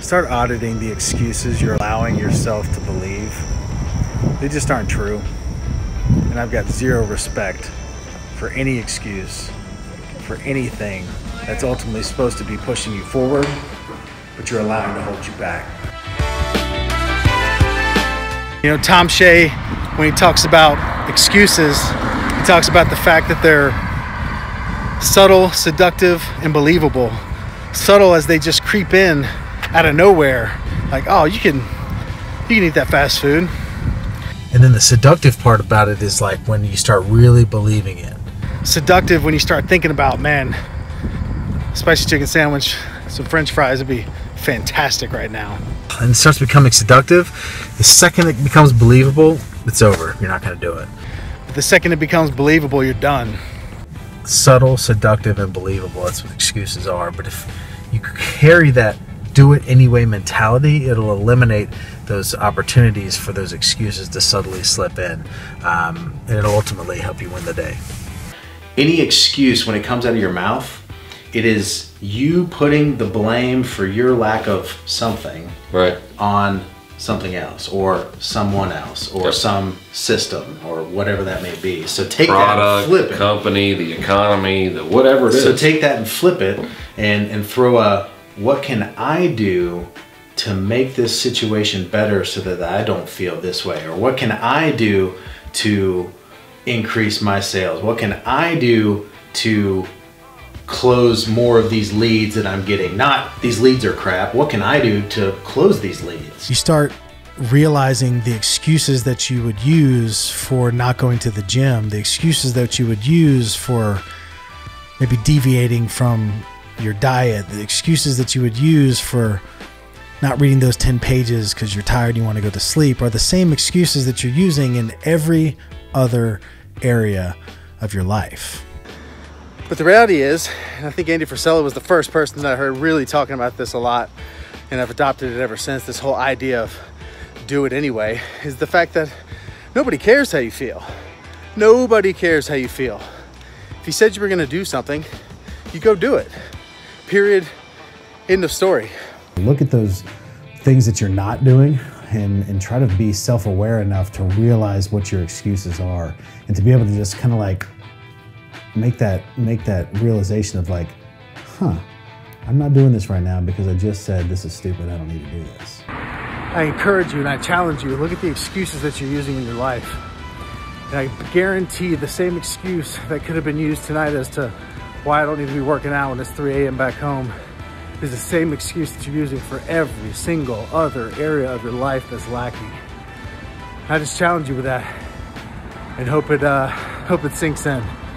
Start auditing the excuses you're allowing yourself to believe. They just aren't true. And I've got zero respect for any excuse, for anything that's ultimately supposed to be pushing you forward, but you're allowing to hold you back. You know, Tom Shay, when he talks about excuses, he talks about the fact that they're subtle, seductive, and believable. Subtle as they just creep in out of nowhere. Like, oh, you can eat that fast food. And then the seductive part about it is like when you start really believing it. Seductive when you start thinking about, man, spicy chicken sandwich, some french fries would be fantastic right now. And it starts becoming seductive. The second it becomes believable, it's over. You're not going to do it. But the second it becomes believable, you're done. Subtle, seductive, and believable. That's what excuses are. But if you carry that do it anyway mentality, it'll eliminate those opportunities for those excuses to subtly slip in, and it'll ultimately help you win the day. Any excuse when it comes out of your mouth, it is you putting the blame for your lack of something on something else or someone else or some system or whatever that may be. So take that and flip it. Product, company, the economy, the whatever it is. So take that and flip it and throw a, what can I do to make this situation better so that I don't feel this way? Or what can I do to increase my sales? What can I do to close more of these leads that I'm getting? Not these leads are crap. What can I do to close these leads? You start realizing the excuses that you would use for not going to the gym, the excuses that you would use for maybe deviating from your diet, the excuses that you would use for not reading those 10 pages because you're tired and you want to go to sleep are the same excuses that you're using in every other area of your life. But the reality is, and I think Andy Frisella was the first person that I heard really talking about this a lot, and I've adopted it ever since, this whole idea of do it anyway, is the fact that nobody cares how you feel. Nobody cares how you feel. If you said you were gonna do something, you go do it. Period, end of story. Look at those things that you're not doing and try to be self-aware enough to realize what your excuses are and to be able to just kind of like make that realization of like, huh, I'm not doing this right now because I just said this is stupid, I don't need to do this. I encourage you and I challenge you, look at the excuses that you're using in your life. And I guarantee the same excuse that could have been used tonight as to why I don't need to be working out when it's 3 a.m. back home is the same excuse that you're using for every single other area of your life that's lacking. I just challenge you with that and hope it sinks in.